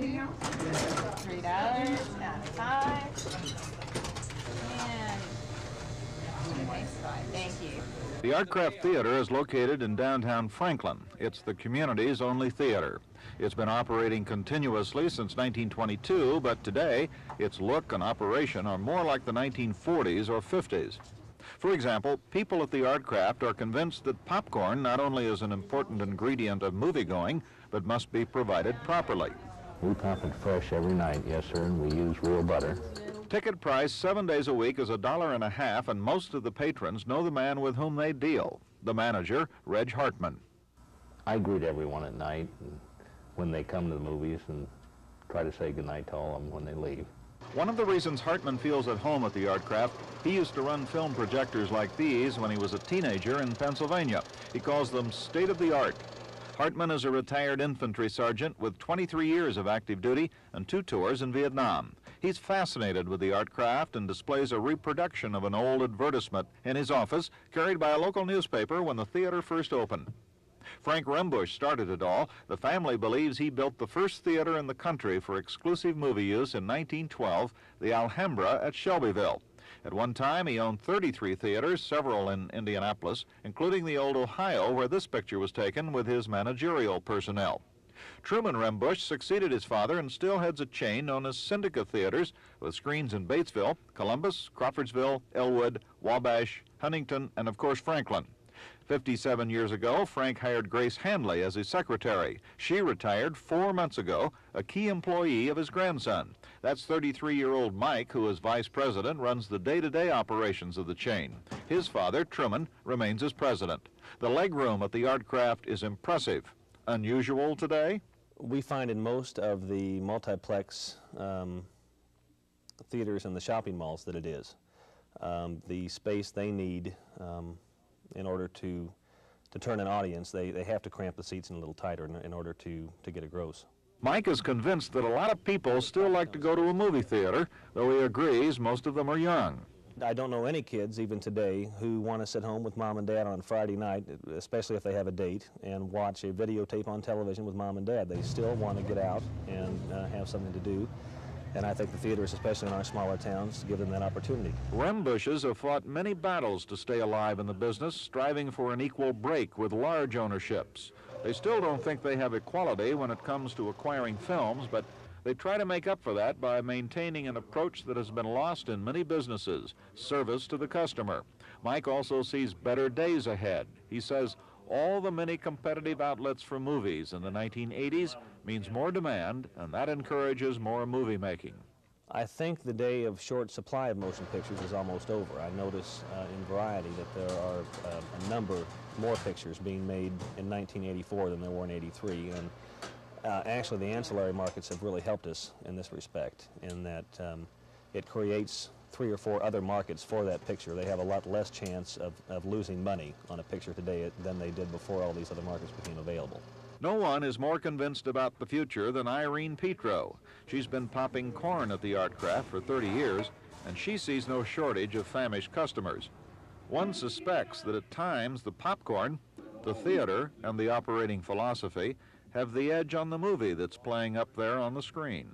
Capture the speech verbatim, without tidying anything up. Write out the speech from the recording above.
two, three dollars, ninety-five, and twenty-five. Thank you. The Artcraft Theater is located in downtown Franklin. It's the community's only theater. It's been operating continuously since nineteen twenty-two, but today its look and operation are more like the nineteen forties or fifties. For example, people at the Artcraft are convinced that popcorn not only is an important ingredient of moviegoing, but must be provided properly. We pop it fresh every night, yes sir, and we use real butter. Ticket price seven days a week is a dollar and a half, and most of the patrons know the man with whom they deal, the manager, Reg Hartman. I greet everyone at night and when they come to the movies and try to say goodnight to all of them when they leave. One of the reasons Hartman feels at home at the Artcraft, he used to run film projectors like these when he was a teenager in Pennsylvania. He calls them state-of-the-art. Hartman is a retired infantry sergeant with twenty-three years of active duty and two tours in Vietnam. He's fascinated with the Artcraft and displays a reproduction of an old advertisement in his office carried by a local newspaper when the theater first opened. Frank Rembusch started it all. The family believes he built the first theater in the country for exclusive movie use in nineteen twelve, the Alhambra at Shelbyville. At one time, he owned thirty-three theaters, several in Indianapolis, including the old Ohio, where this picture was taken with his managerial personnel. Truman Rembusch succeeded his father and still heads a chain known as Syndicate Theaters, with screens in Batesville, Columbus, Crawfordsville, Elwood, Wabash, Huntington, and of course Franklin. fifty-seven years ago, Frank hired Grace Hanley as his secretary. She retired four months ago, a key employee of his grandson. That's thirty-three-year-old Mike, who is vice president, runs the day-to-day operations of the chain. His father, Truman, remains as president. The legroom at the Artcraft is impressive. Unusual today? We find in most of the multiplex um, theaters and the shopping malls that it is. Um, the space they need um, in order to to turn an audience, they, they have to cramp the seats in a little tighter in, in order to, to get a gross. Mike is convinced that a lot of people still like to go to a movie theater, though he agrees most of them are young. I don't know any kids, even today, who want to sit home with mom and dad on Friday night, especially if they have a date, and watch a videotape on television with mom and dad. They still want to get out and uh, have something to do. And I think the theaters, especially in our smaller towns, give them that opportunity. Rembusches have fought many battles to stay alive in the business, striving for an equal break with large ownerships. They still don't think they have equality when it comes to acquiring films, but they try to make up for that by maintaining an approach that has been lost in many businesses, service to the customer. Mike also sees better days ahead. He says all the many competitive outlets for movies in the nineteen eighties means more demand, and that encourages more movie making. I think the day of short supply of motion pictures is almost over. I notice uh, in Variety that there are uh, a number more pictures being made in nineteen eighty-four than there were in eighty-three, and uh, actually the ancillary markets have really helped us in this respect, in that um, it creates three or four other markets for that picture. They have a lot less chance of, of losing money on a picture today than they did before all these other markets became available. No one is more convinced about the future than Irene Petro. She's been popping corn at the Artcraft for thirty years, and she sees no shortage of famished customers. One suspects that at times the popcorn, the theater, and the operating philosophy have the edge on the movie that's playing up there on the screen.